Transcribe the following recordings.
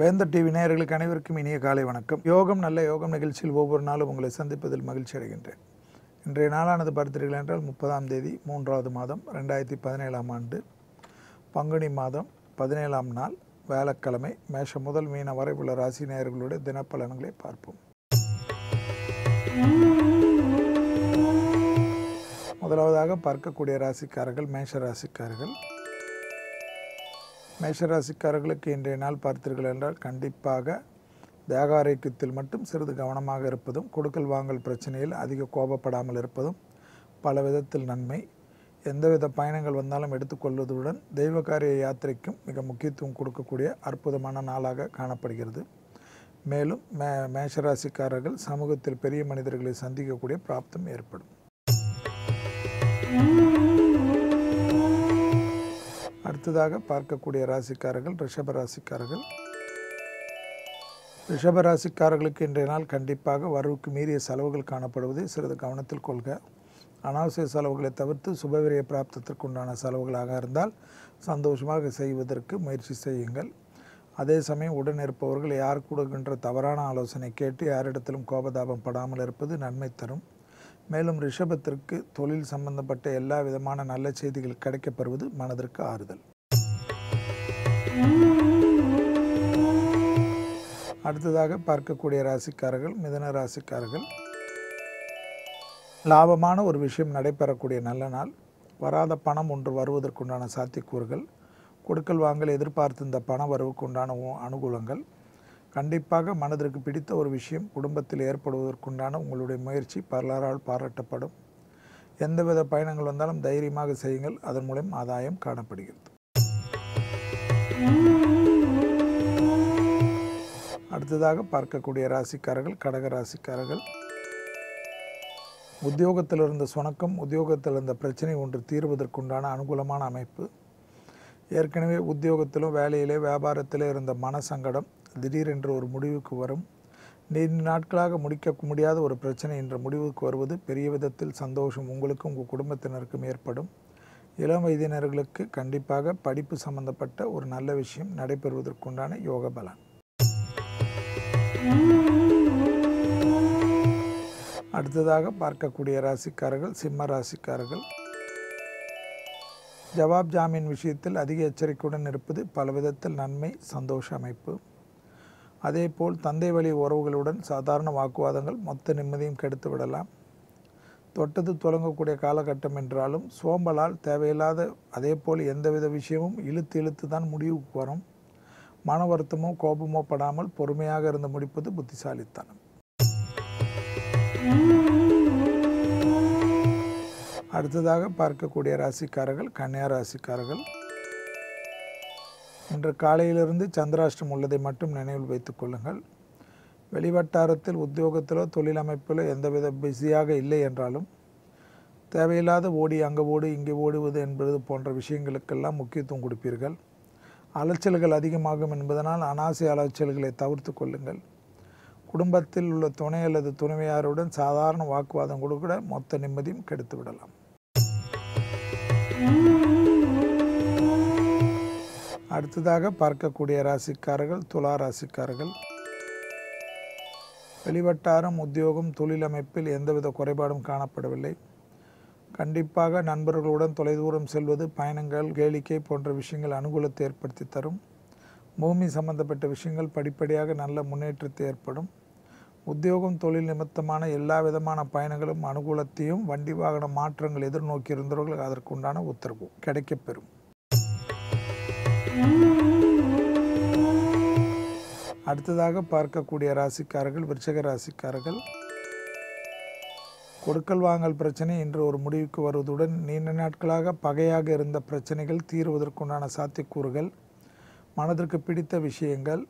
வேந்தட்டி விநாயகர்களுக்கு அனைவருக்கும் இனிய காலை வணக்கம். யோகம் நல்ல யோகம் நிகழ்ச்சியில் ஒவ்வொரு நாளும் உங்களை சந்திப்பதில் மகிழ்ச்சி அடைகின்றேன். இன்றைய நாளானது பார்த்தீர்கள் என்றால் 30ஆம் தேதி 3வது மாதம் 2017ஆம் ஆண்டு பங்குனி மாதம் 17ஆம் நாள் வேளக்கிழமை. மேஷம் முதல் மீன வரை உள்ள ராசி நேயர்களுடைய தினப்பலன்களை பார்ப்போம். முதலாவதாக பார்க்கக்கூடிய ராசிக்காரர்கள் மேஷராசிக்காரர்களுக்கு இன்றைய நாள் பார்த்தீர்கள் என்றால் கண்டிப்பாக தேகாரோக்கியத்தில் மட்டும் சிறிது கவனமாக இருப்பதும் கொடுக்கல் வாங்கல் பிரச்சனையில் அதிக கோபப்படாமல் இருப்பதும் பல விதத்தில் நன்மை. எந்தவித பயணங்கள் வந்தாலும் எடுத்துக்கொள்வதுடன் தெய்வ காரிய யாத்திரைக்கும் மிக முக்கியத்துவம் கொடுக்கக்கூடிய அற்புதமான நாளாக காணப்படுகிறது. மேலும் மேஷராசிக்காரர்கள் சமூகத்தில் பெரிய மனிதர்களை சந்திக்கக்கூடிய பிராப்தம் ஏற்படும். அடுத்ததாக பார்க்கக்கூடிய ராசிக்காரர்கள் ரிஷபராசிக்காரர்களுக்கு இன்றைய நாள் கண்டிப்பாக வரவுக்கு மீறிய செலவுகள் காணப்படுவதை சிறிது கவனத்தில் கொள்க. அனாவசிய செலவுகளை தவிர்த்து சுபவிரிய பிராப்தத்திற்குண்டான செலவுகளாக இருந்தால் சந்தோஷமாக செய்வதற்கு முயற்சி செய்யுங்கள். அதே சமயம் உடன் இருப்பவர்கள் யார் கூடுகின்ற தவறான ஆலோசனை கேட்டு யாரிடத்திலும் கோபதாபம் படாமல் இருப்பது நன்மை தரும். மேலும் ரிஷபத்திற்கு தொழில் சம்பந்தப்பட்ட எல்லா விதமான நல்ல செய்திகள் கிடைக்கப்பெறுவது மனதிற்கு ஆறுதல். அடுத்ததாக பார்க்கக்கூடிய ராசிக்காரர்கள் மிதுன ராசிக்காரர்கள். லாபமான ஒரு விஷயம் நடைபெறக்கூடிய நல்ல நாள். வராத பணம் ஒன்று வருவதற்குண்டான சாத்தியக்கூறுகள். கொடுக்கல் வாங்கல் எதிர்பார்த்திருந்த பண வரவுக்குண்டான அனுகூலங்கள். கண்டிப்பாக மனதிற்கு பிடித்த ஒரு விஷயம் குடும்பத்தில் ஏற்படுவதற்குண்டான உங்களுடைய முயற்சி பலரால் பாராட்டப்படும். எந்தவித பயணங்கள் வந்தாலும் தைரியமாக செய்யுங்கள். அதன் மூலம் ஆதாயம் காணப்படுகிறது. அடுத்ததாக பார்க்கக்கூடிய ராசிக்காரர்கள் கடகராசிக்காரர்கள். உத்தியோகத்தில் இருந்த சுணக்கம், உத்தியோகத்தில் இருந்த பிரச்சனை ஒன்று தீர்வதற்குண்டான அனுகூலமான அமைப்பு. ஏற்கனவே உத்தியோகத்திலும் வேலையிலே வியாபாரத்திலே இருந்த மனசங்கடம் திடீரென்று ஒரு முடிவுக்கு வரும். நீண்ட நாட்களாக முடிக்க முடியாத ஒரு பிரச்சனை என்ற முடிவுக்கு வருவது பெரிய விதத்தில் சந்தோஷம் உங்களுக்கும் உங்கள் குடும்பத்தினருக்கும் ஏற்படும். இளம் வயதினர்களுக்கு கண்டிப்பாக படிப்பு சம்பந்தப்பட்ட ஒரு நல்ல விஷயம் நடைபெறுவதற்குண்டான யோக பலன். அடுத்ததாக பார்க்கக்கூடிய ராசிக்காரர்கள் சிம்ம ராசிக்காரர்கள். ஜவாப் ஜாமீன் விஷயத்தில் அதிக எச்சரிக்கையுடன் இருப்பது பல விதத்தில் நன்மை சந்தோஷ அமைப்பு. அதேபோல் தந்தை வழி உறவுகளுடன் சாதாரண வாக்குவாதங்கள் மொத்த நிம்மதியும் கெடுத்து விடலாம். தொட்டது தொடங்கக்கூடிய காலகட்டம் என்றாலும் சோம்பலால் தேவையில்லாத அதேபோல் எந்தவித விஷயமும் இழுத்து தான் முடிவுக்கு வரும். மன வருத்தமோ கோபமோ படாமல் பொறுமையாக இருந்து முடிப்பது புத்திசாலித்தனம். அடுத்ததாக பார்க்கக்கூடிய ராசிக்காரர்கள் கன்னியா ராசிக்காரர்கள். இன்று காலையிலிருந்து சந்திராஷ்டிரம் உள்ளதை மட்டும் நினைவில் வைத்துக் கொள்ளுங்கள். வெளிவட்டாரத்தில் உத்தியோகத்திலோ தொழிலமைப்பிலோ எந்தவித பிஸியாக இல்லை என்றாலும் தேவையில்லாத ஓடி அங்கே ஓடு இங்கே ஓடுவது என்பது போன்ற விஷயங்களுக்கெல்லாம் முக்கியத்துவம் கொடுப்பீர்கள். அலைச்சல்கள் அதிகமாகும் என்பதனால் அனாவசிய அலைச்சல்களை தவிர்த்து கொள்ளுங்கள். குடும்பத்தில் உள்ள துணை அல்லது துணைவியாருடன் சாதாரண வாக்குவாதம் கூட மொத்த நிம்மதியும் கெடுத்து விடலாம். அடுத்ததாக பார்க்கக்கூடிய ராசிக்காரர்கள் துலா ராசிக்காரர்கள். வெளிவட்டாரம் உத்தியோகம் தொழிலமைப்பில் எந்தவித குறைபாடும் காணப்படவில்லை. கண்டிப்பாக நண்பர்களுடன் தொலைதூரம் செல்வது பயணங்கள் கேளிக்கை போன்ற விஷயங்கள் அனுகூலத்தை ஏற்படுத்தி தரும். பூமி சம்பந்தப்பட்ட விஷயங்கள் படிப்படியாக நல்ல முன்னேற்றத்தை ஏற்படும். உத்தியோகம் தொழில் நிமித்தமான எல்லா விதமான பயணங்களும் அனுகூலத்தையும் வண்டி வாகன மாற்றங்கள் எதிர்நோக்கி இருந்தவர்களுக்கு அதற்குண்டான உத்தரவு கிடைக்கப்பெறும். அடுத்ததாக பார்க்கக்கூடிய ராசிக்காரர்கள் விருச்சிக ராசிக்காரர்கள். கொடுக்கல் வாங்கல் பிரச்சனை இன்று ஒரு முடிவுக்கு வருவதுடன் நீண்ட நாட்களாக பகையாக இருந்த பிரச்சனைகள் தீர்வதற்குண்டான சாத்தியக்கூறுகள், மனதிற்கு பிடித்த விஷயங்கள்,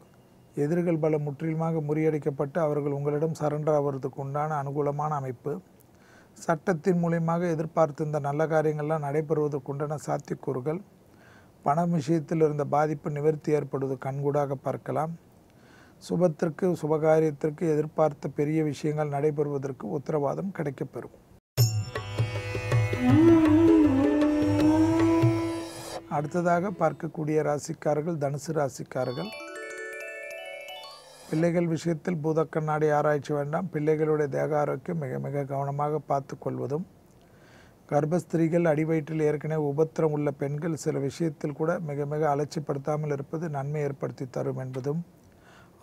எதிரிகள் பல முற்றிலுமாக முறியடிக்கப்பட்டு அவர்கள் உங்களிடம் சரண்டர் ஆவதற்கு உண்டான அனுகூலமான அமைப்பு, சட்டத்தின் மூலமாக எதிர்பார்த்திருந்த நல்ல காரியங்கள்லாம் நடைபெறுவதற்குண்டான சாத்தியக்கூறுகள், பண விஷயத்தில் இருந்த பாதிப்பு நிவர்த்தி ஏற்படுவது கண்கூடாக பார்க்கலாம். சுபத்திற்கு சுபகாரியத்திற்கு எதிர்பார்த்த பெரிய விஷயங்கள் நடைபெறுவதற்கு உத்தரவாதம் கிடைக்கப்பெறும். அடுத்ததாக பார்க்கக்கூடிய ராசிக்காரர்கள் தனுசு ராசிக்காரர்கள். பிள்ளைகள் விஷயத்தில் பூதக்கண்ணாடி ஆராய்ச்சி வேண்டாம். பிள்ளைகளுடைய தேக ஆரோக்கியம் மிக மிக கவனமாக பார்த்து கொள்வதும், கர்ப்பஸ்திரீகள், அடிவயிற்றில் ஏற்கனவே உபத்திரம் உள்ள பெண்கள் சில விஷயத்தில் கூட மிக மிக அலட்சிப்படுத்தாமல் இருப்பது நன்மை ஏற்படுத்தி தரும் என்பதும்,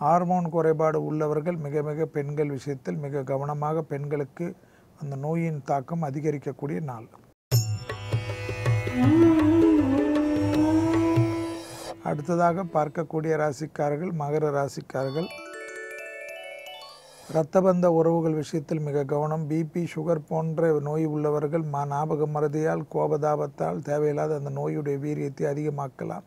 ஹார்மோன் குறைபாடு உள்ளவர்கள் மிக மிக பெண்கள் விஷயத்தில் மிக கவனமாக, பெண்களுக்கு அந்த நோயின் தாக்கம் அதிகரிக்கக்கூடிய நாள். அடுத்ததாக பார்க்கக்கூடிய ராசிக்காரர்கள் மகர ராசிக்காரர்கள். இரத்தபந்த உறவுகள் விஷயத்தில் மிக கவனம். பிபி, சுகர் போன்ற நோய் உள்ளவர்கள் ஞாபக மறதியால், கோபதாபத்தால் தேவையில்லாத அந்த நோயுடைய வீரியத்தை அதிகமாக்கலாம்.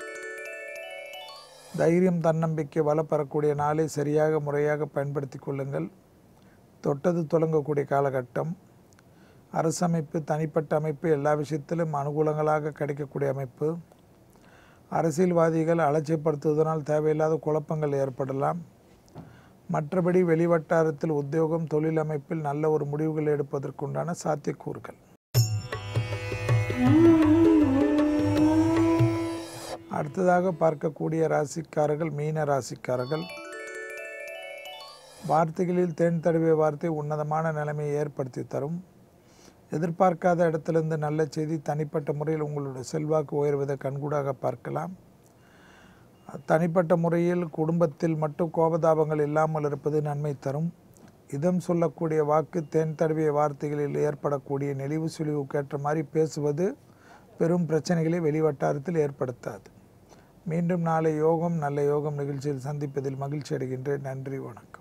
தைரியம், தன்னம்பிக்கை வளப்பெறக்கூடிய நாளை சரியாக முறையாக பயன்படுத்தி கொள்ளுங்கள். தொட்டது தொடங்கக்கூடிய காலகட்டம். அரசமைப்பு, தனிப்பட்ட அமைப்பு எல்லா விஷயத்திலும் அனுகூலங்களாக கிடைக்கக்கூடிய அமைப்பு. அரசியல்வாதிகள் அலட்சியப்படுத்துவதனால் தேவையில்லாத குழப்பங்கள் ஏற்படலாம். மற்றபடி வெளிவட்டாரத்தில் உத்தியோகம், தொழில் அமைப்பில் நல்ல ஒரு முடிவுகள் எடுப்பதற்குண்டான சாத்தியக்கூறுகள். அடுத்ததாக பார்க்கக்கூடிய ராசிக்காரர்கள் மீன ராசிக்காரர்கள். வார்த்தைகளில் தேன் தடவிய வார்த்தை உன்னதமான நிலைமையை ஏற்படுத்தி தரும். எதிர்பார்க்காத இடத்திலிருந்து நல்ல செய்தி, தனிப்பட்ட முறையில் உங்களுடைய செல்வாக்கு உயர்வதை கண்கூடாக பார்க்கலாம். தனிப்பட்ட முறையில் குடும்பத்தில் மட்டும் கோபதாபங்கள் இல்லாமல் இருப்பது நன்மை தரும். இதம் சொல்லக்கூடிய வாக்கு, தேன் தடவிய வார்த்தைகளில் ஏற்படக்கூடிய நெளிவு சுழிவுக்கேற்ற மாதிரி பேசுவது பெரும் பிரச்சனைகளை வெளிவட்டாரத்தில் ஏற்படுத்தாது. மீண்டும் நாளை யோகம் நல்ல யோகம் நிகழ்ச்சியில் சந்திப்பதில் மகிழ்ச்சி அடைகின்றேன். நன்றி, வணக்கம்.